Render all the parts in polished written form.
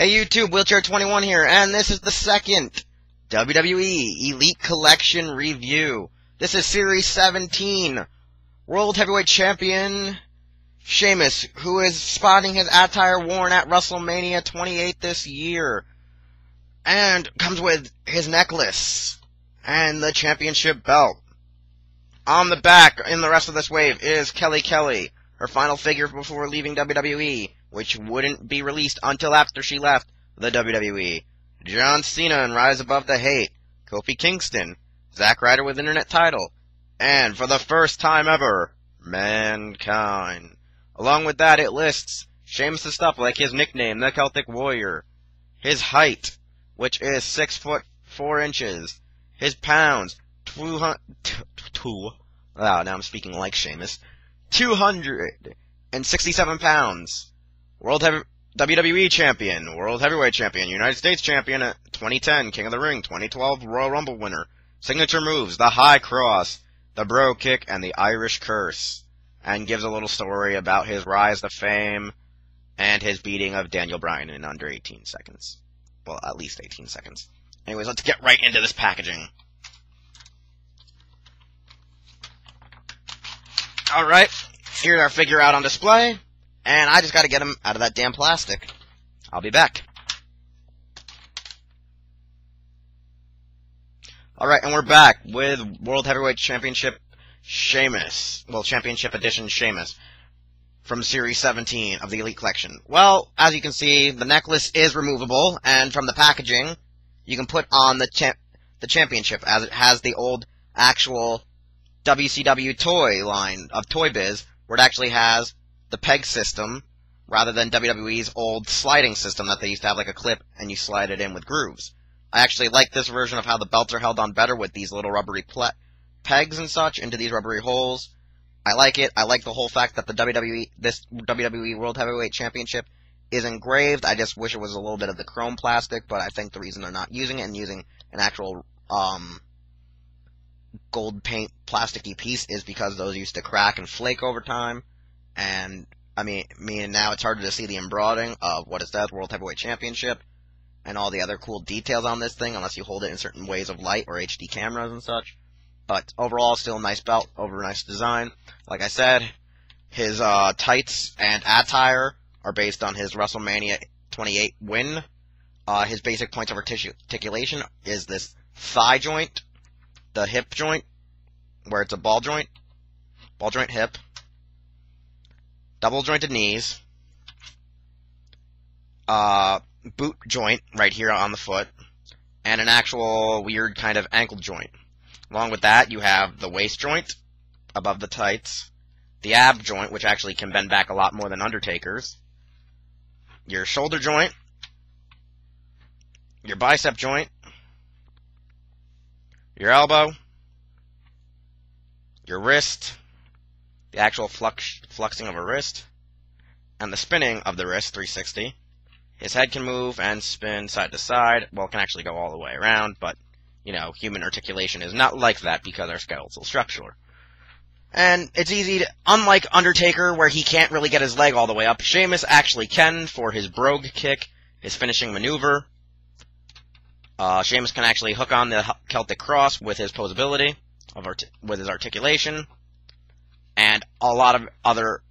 Hey YouTube, Wheelchair21 here, and this is the second WWE Elite Collection review. This is Series 17, World Heavyweight Champion Sheamus, who is sporting his attire worn at WrestleMania 28 this year, and comes with his necklace and the championship belt. On the back, in the rest of this wave, is Kelly Kelly, her final figure before leaving WWE, which wouldn't be released until after she left the WWE. John Cena and Rise Above the Hate, Kofi Kingston, Zack Ryder with internet title, and for the first time ever, Mankind. Along with that, it lists Sheamus' stuff like his nickname, the Celtic Warrior, his height, which is 6'4", his pounds, 267 pounds. WWE Champion, World Heavyweight Champion, United States Champion at 2010, King of the Ring, 2012 Royal Rumble winner. Signature moves, the high cross, the Brogue Kick, and the Irish Curse. And gives a little story about his rise to fame and his beating of Daniel Bryan in under 18 seconds. Well, at least 18 seconds. Anyways, let's get right into this packaging. Alright, here's our figure out on display. And I just gotta get him out of that damn plastic. I'll be back. Alright, and we're back with World Heavyweight Championship Sheamus. Well, Championship Edition Sheamus from Series 17 of the Elite Collection. Well, as you can see, the necklace is removable, and from the packaging, you can put on the championship, as it has the old actual WCW toy line of Toy Biz, where it actually has the peg system, rather than WWE's old sliding system that they used to have like a clip and you slide it in with grooves. I actually like this version of how the belts are held on better with these little rubbery pegs and such into these rubbery holes. I like it. I like the whole fact that this WWE World Heavyweight Championship is engraved. I just wish it was a little bit of the chrome plastic, but I think the reason they're not using it and using an actual gold paint plasticky piece is because those used to crack and flake over time. And, I mean, now it's harder to see the embroidering of what it says, World Heavyweight Championship, and all the other cool details on this thing, unless you hold it in certain ways of light or HD cameras and such. But overall, still a nice belt, over a nice design. Like I said, his tights and attire are based on his WrestleMania 28 win. His basic points of articulation is this thigh joint, the hip joint, where it's a ball joint hip, double jointed knees, boot joint right here on the foot, and an actual weird kind of ankle joint. Along with that, you have the waist joint above the tights, the ab joint, which actually can bend back a lot more than Undertaker's, your shoulder joint, your bicep joint, your elbow, your wrist, the actual fluxing of a wrist, and the spinning of the wrist, 360. His head can move and spin side to side. Well, it can actually go all the way around, but, you know, human articulation is not like that because our skeletal structure. And it's easy to, unlike Undertaker, where he can't really get his leg all the way up, Sheamus actually can for his Brogue Kick, his finishing maneuver. Sheamus can actually hook on the Celtic cross with his posability, with his articulation, and a lot of other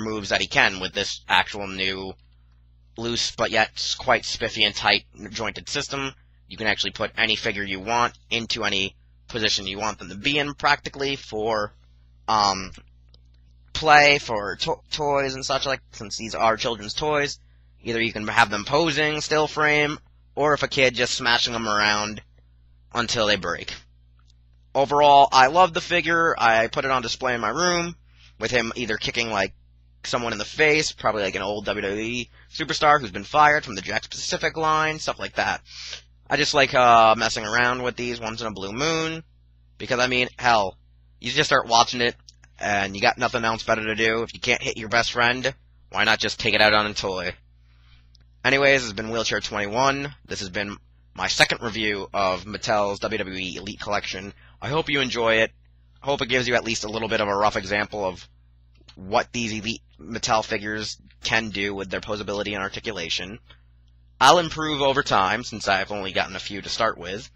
moves that he can with this actual new, loose but yet quite spiffy and tight jointed system. You can actually put any figure you want into any position you want them to be in, practically, for play, for toys and such like, since these are children's toys. Either you can have them posing, still frame, or if a kid, just smashing them around until they break. Overall, I love the figure. I put it on display in my room with him either kicking, like, someone in the face, probably like an old WWE superstar who's been fired from the Jack Pacific line, stuff like that. I just like messing around with these once in a blue moon because, I mean, hell, you just start watching it and you got nothing else better to do. If you can't hit your best friend, why not just take it out on a toy? Anyways, this has been Wheelchair21. This has been my second review of Mattel's WWE Elite Collection. I hope you enjoy it. I hope it gives you at least a little bit of a rough example of what these Elite Mattel figures can do with their posability and articulation. I'll improve over time, since I've only gotten a few to start with.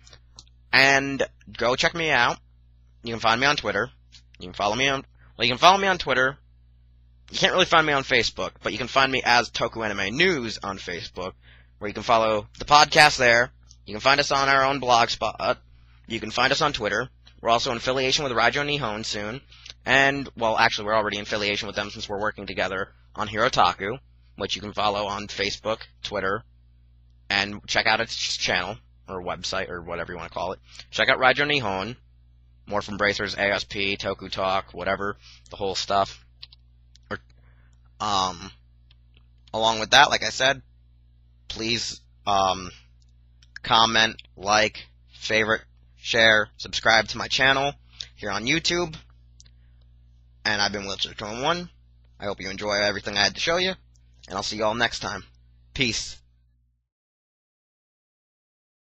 And go check me out. You can find me on Twitter. You can follow me on... Well, you can follow me on Twitter. You can't really find me on Facebook, but you can find me as Toku Anime News on Facebook, where you can follow the podcast there. You can find us on our own blog spot. You can find us on Twitter. We're also in affiliation with Raizo Nihon soon. And, well, actually, we're already in affiliation with them since we're working together on Hirotaku, which you can follow on Facebook, Twitter, and check out its channel, or website, or whatever you want to call it. Check out Roger Nihon, more from Bracers, ASP, Toku Talk, whatever, the whole stuff. Or, along with that, like I said, please comment, like, favorite, share, subscribe to my channel here on YouTube. And I've been Wheelchair21. I hope you enjoy everything I had to show you, and I'll see you all next time. Peace.